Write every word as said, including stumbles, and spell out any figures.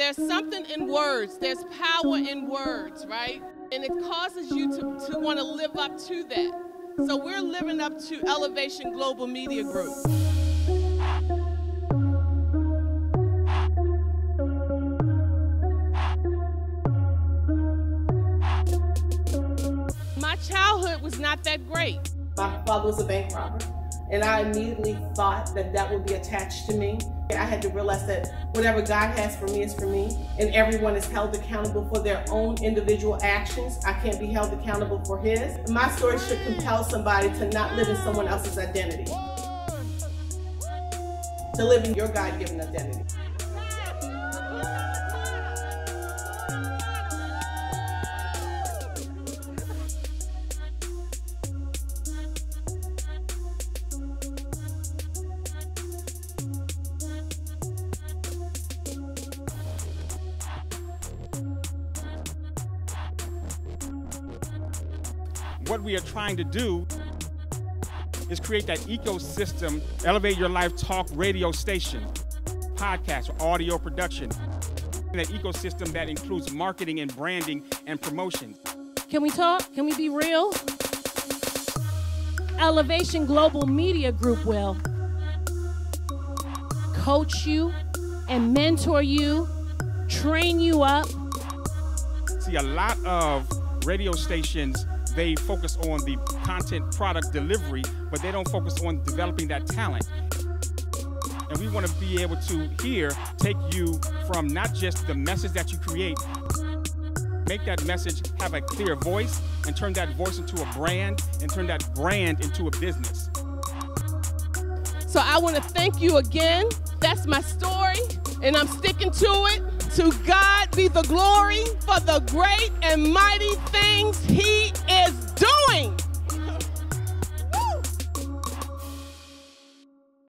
there's something in words, there's power in words, right? And it causes you to, to want to live up to that. So we're living up to Elevation Global Media Group. My childhood was not that great. My father was a bank robber, and I immediately thought that that would be attached to me. I had to realize that whatever God has for me is for me, and everyone is held accountable for their own individual actions. I can't be held accountable for his. My story should compel somebody to not live in someone else's identity, to live in your God-given identity. What we are trying to do is create that ecosystem, Elevate Your Life talk radio station, podcast, audio production, that ecosystem that includes marketing and branding and promotion. Can we talk? Can we be real? Elevation Global Media Group will coach you and mentor you, train you up. See, a lot of radio stations, they focus on the content product delivery, but they don't focus on developing that talent. And we want to be able to here take you from not just the message that you create, make that message have a clear voice and turn that voice into a brand and turn that brand into a business. So I want to thank you again. That's my story, and I'm sticking to it. To God be the glory for the great and mighty things He